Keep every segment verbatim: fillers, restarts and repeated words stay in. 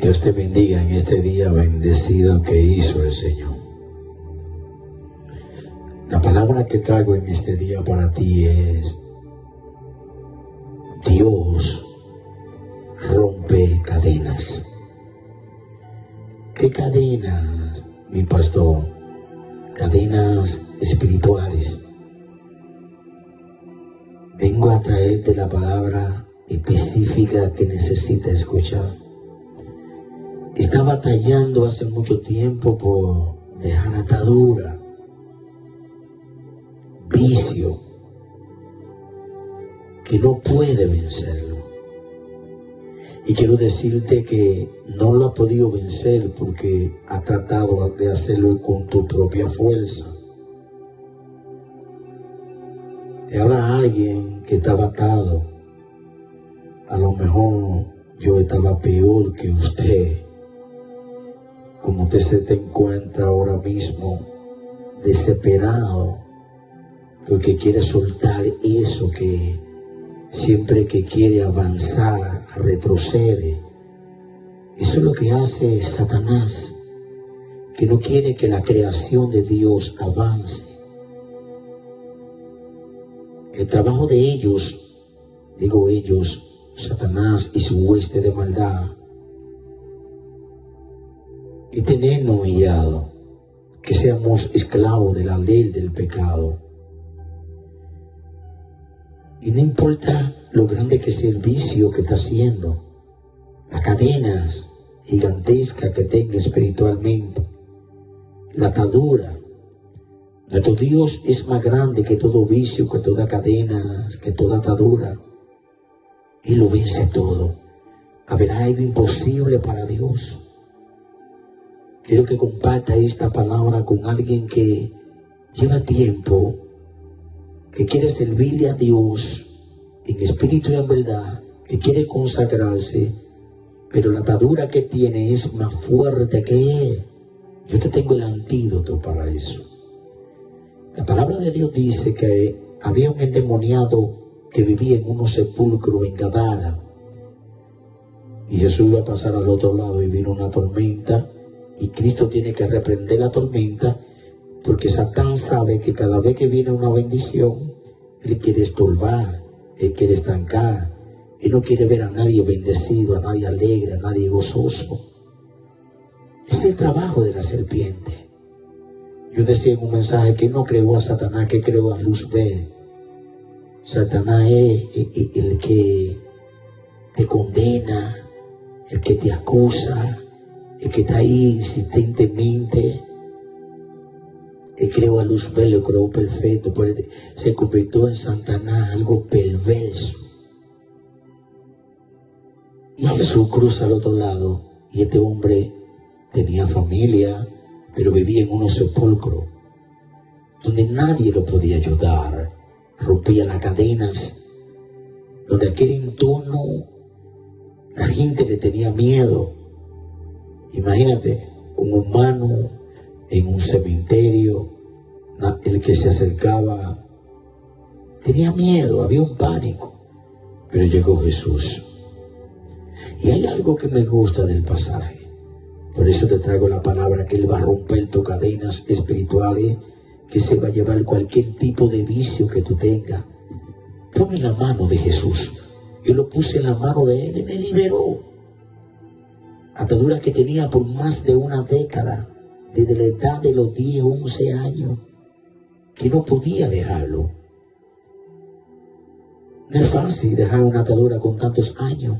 Dios te bendiga en este día bendecido que hizo el Señor. La palabra que traigo en este día para ti es: Dios rompe cadenas. ¿Qué cadenas, mi pastor? Cadenas espirituales. Vengo a traerte la palabra específica que necesitas escuchar. Estaba batallando hace mucho tiempo por dejar atadura, vicio, que no puede vencerlo. Y quiero decirte que no lo ha podido vencer porque ha tratado de hacerlo con tu propia fuerza. Y habrá alguien que está atado. A lo mejor yo estaba peor que usted. Como usted se te encuentra ahora mismo desesperado porque quiere soltar eso que siempre que quiere avanzar, retrocede. Eso es lo que hace Satanás, que no quiere que la creación de Dios avance. El trabajo de ellos, digo ellos, Satanás y su hueste de maldad, y tenernos guiado, que seamos esclavos de la ley del pecado. Y no importa lo grande que sea el vicio que está haciendo, las cadenas gigantescas que tenga espiritualmente, la atadura. Nuestro Dios es más grande que todo vicio, que toda cadena, que toda atadura. Él lo vence todo. Habrá algo imposible para Dios. Quiero que comparta esta palabra con alguien que lleva tiempo, que quiere servirle a Dios en espíritu y en verdad, que quiere consagrarse, pero la atadura que tiene es más fuerte que él. Yo te tengo el antídoto para eso. La palabra de Dios dice que había un endemoniado que vivía en unos sepulcros en Gadara, y Jesús iba a pasar al otro lado y vino una tormenta, y Cristo tiene que reprender la tormenta, porque Satán sabe que cada vez que viene una bendición, él quiere estorbar, él quiere estancar, él no quiere ver a nadie bendecido, a nadie alegre, a nadie gozoso. Es el trabajo de la serpiente. Yo decía en un mensaje que no creo a Satanás, que creo a Luzbel. Satanás es el que te condena, el que te acusa, el que está ahí insistentemente. Él creó a Luzbel, lo creó perfecto, pero se convirtió en Satanás, algo perverso. Y Jesús cruza al otro lado, y este hombre tenía familia, pero vivía en unos sepulcros, donde nadie lo podía ayudar. Rompía las cadenas, donde aquel entorno la gente le tenía miedo. Imagínate, un humano en un cementerio, el que se acercaba tenía miedo, había un pánico, pero llegó Jesús. Y hay algo que me gusta del pasaje, por eso te traigo la palabra, que Él va a romper tus cadenas espirituales, que se va a llevar cualquier tipo de vicio que tú tengas. Pon en la mano de Jesús. Yo lo puse en la mano de Él y me liberó. Atadura que tenía por más de una década, desde la edad de los diez, once años, que no podía dejarlo. No es fácil dejar una atadura con tantos años,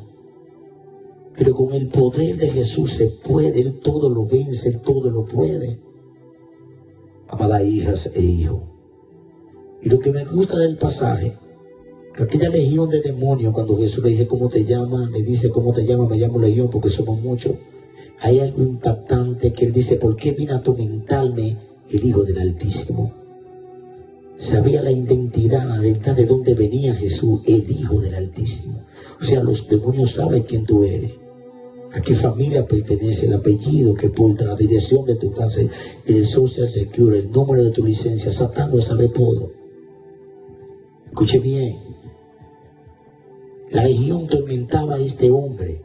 pero con el poder de Jesús se puede. Él todo lo vence, Él todo lo puede. Amadas hijas e hijos, y lo que me gusta del pasaje, que aquella legión de demonios, cuando Jesús le dice cómo te llaman, le dice cómo te llaman, me llamo legión porque somos muchos. Hay algo impactante que él dice: ¿por qué vino a tormentarme el Hijo del Altísimo? Sabía la identidad, la identidad de dónde venía Jesús, el Hijo del Altísimo. O sea, los demonios saben quién tú eres, a qué familia pertenece, el apellido que porta, la dirección de tu casa, el social security, el número de tu licencia. Satán lo sabe todo. Escuche bien. La legión tormentaba a este hombre.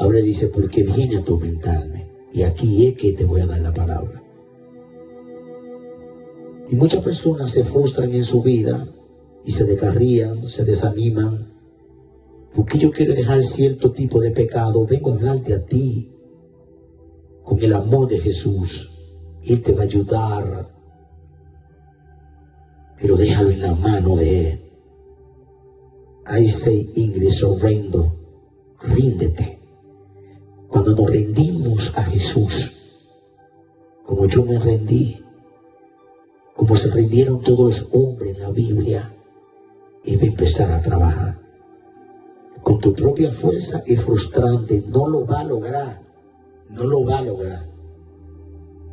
Ahora dice, porque vine a atormentarme. Y aquí es que te voy a dar la palabra. Y muchas personas se frustran en su vida y se descarrían, se desaniman. Porque yo quiero dejar cierto tipo de pecado. Vengo a hablarte a ti con el amor de Jesús. Él te va a ayudar. Pero déjalo en la mano de Él. I say English, horrendo. Ríndete. Cuando nos rendimos a Jesús, como yo me rendí, como se rindieron todos los hombres en la Biblia, y va a empezar a trabajar. Con tu propia fuerza es frustrante, no lo va a lograr, no lo va a lograr.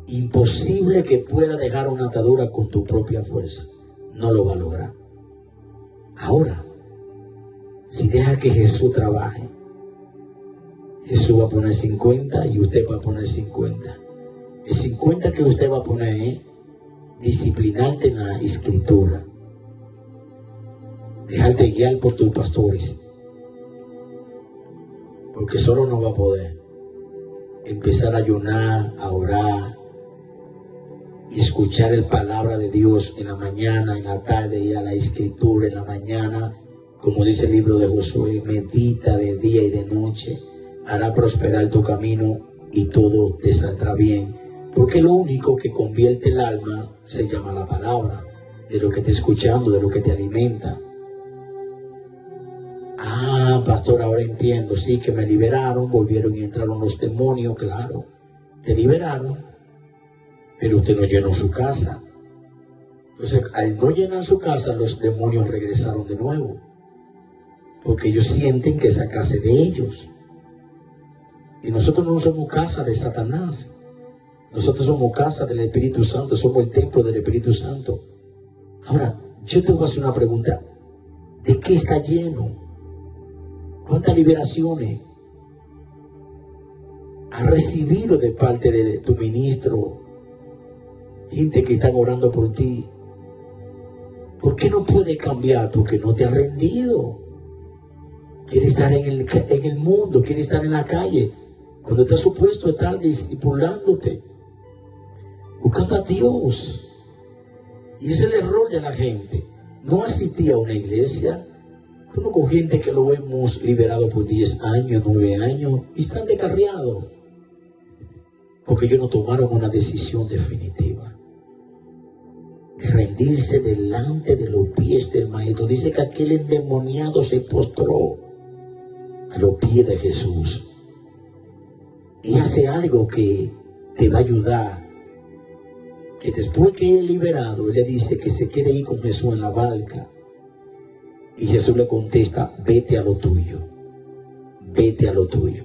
Imposible que pueda dejar una atadura con tu propia fuerza, no lo va a lograr. Ahora, si deja que Jesús trabaje, Jesús va a poner cincuenta y usted va a poner cincuenta. El cincuenta que usted va a poner es disciplinarte en la escritura. Dejarte guiar por tus pastores. Porque solo no va a poder. Empezar a ayunar, a orar. Y escuchar la palabra de Dios en la mañana, en la tarde, y a la escritura en la mañana. Como dice el libro de Josué, medita de día y de noche. Hará prosperar tu camino y todo te saldrá bien. Porque lo único que convierte el alma se llama la palabra, de lo que te escuchando, de lo que te alimenta. Ah, pastor, ahora entiendo. Sí, que me liberaron, volvieron y entraron los demonios, claro. Te liberaron, pero usted no llenó su casa. Entonces, al no llenar su casa, los demonios regresaron de nuevo. Porque ellos sienten que esa casa es de ellos. Y nosotros no somos casa de Satanás. Nosotros somos casa del Espíritu Santo. Somos el templo del Espíritu Santo. Ahora, yo te voy a hacer una pregunta. ¿De qué está lleno? ¿Cuántas liberaciones has recibido de parte de tu ministro? Gente que está orando por ti. ¿Por qué no puede cambiar? Porque no te has rendido. Quieres estar en el, en el mundo. Quieres estar en la calle. Cuando te has supuesto estar discipulándote, buscando a Dios. Y es el error de la gente. No asistí a una iglesia. Como con gente que lo hemos liberado por diez años, nueve años, y están descarriados. Porque ellos no tomaron una decisión definitiva. De rendirse delante de los pies del Maestro. Dice que aquel endemoniado se postró a los pies de Jesús. Y hace algo que te va a ayudar. Que después que es liberado, él le dice que se quiere ir con Jesús en la barca. Y Jesús le contesta, vete a lo tuyo. Vete a lo tuyo.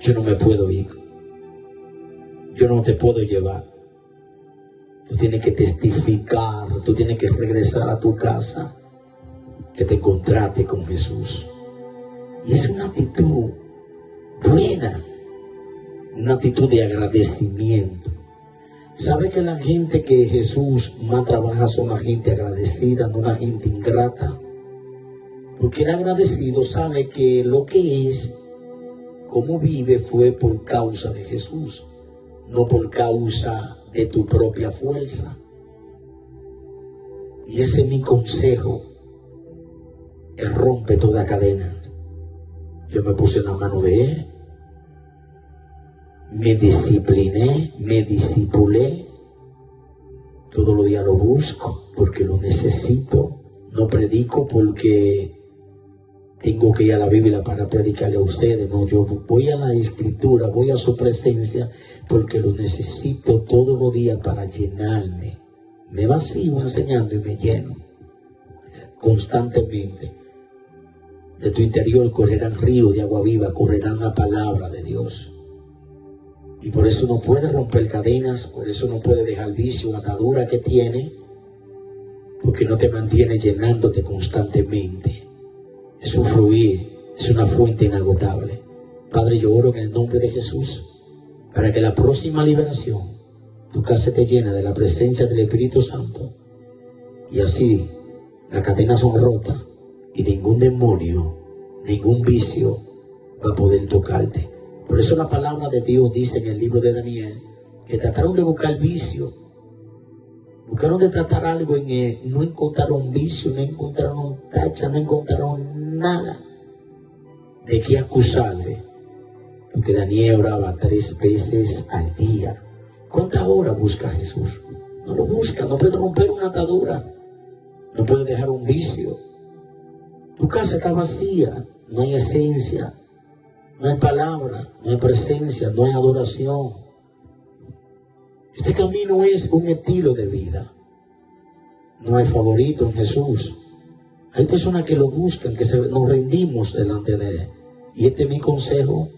Yo no me puedo ir. Yo no te puedo llevar. Tú tienes que testificar. Tú tienes que regresar a tu casa. Que te encontraste con Jesús. Y es una actitud buena, una actitud de agradecimiento. ¿Sabe que la gente que Jesús más trabaja son la gente agradecida, no la gente ingrata? Porque el agradecido sabe que lo que es, cómo vive, fue por causa de Jesús, no por causa de tu propia fuerza. Y ese es mi consejo. Él rompe toda cadena. Yo me puse en la mano de Él, me discipliné, me discipulé, todos los días lo busco porque lo necesito, no predico porque tengo que ir a la Biblia para predicarle a ustedes, no, yo voy a la Escritura, voy a su presencia porque lo necesito todos los días para llenarme, me vacío enseñando y me lleno constantemente. De tu interior correrán ríos de agua viva, correrán la palabra de Dios. Y por eso no puede romper cadenas, por eso no puede dejar vicio, atadura que tiene, porque no te mantiene llenándote constantemente. Es un fluir, es una fuente inagotable. Padre, yo oro en el nombre de Jesús, para que la próxima liberación, tu casa te llena de la presencia del Espíritu Santo, y así las cadenas son rotas. Y ningún demonio, ningún vicio para poder tocarte. Por eso la palabra de Dios dice en el libro de Daniel que trataron de buscar vicio, buscaron de tratar algo en él, no encontraron vicio, no encontraron tacha, no encontraron nada de qué acusarle, porque Daniel oraba tres veces al día. ¿Cuántas horas busca Jesús? No lo busca, no puede romper una atadura, no puede dejar un vicio. Tu casa está vacía, no hay esencia, no hay palabra, no hay presencia, no hay adoración. Este camino es un estilo de vida. No hay favorito en Jesús. Hay personas que lo buscan, que se, nos rendimos delante de Él. Y este es mi consejo,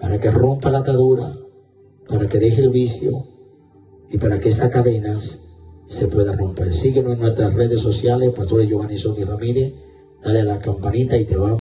para que rompa la atadura, para que deje el vicio y para que esas cadenas se puedan romper. Síguenos en nuestras redes sociales, Pastores Geovanny Ramirez, dale a la campanita y te vamos.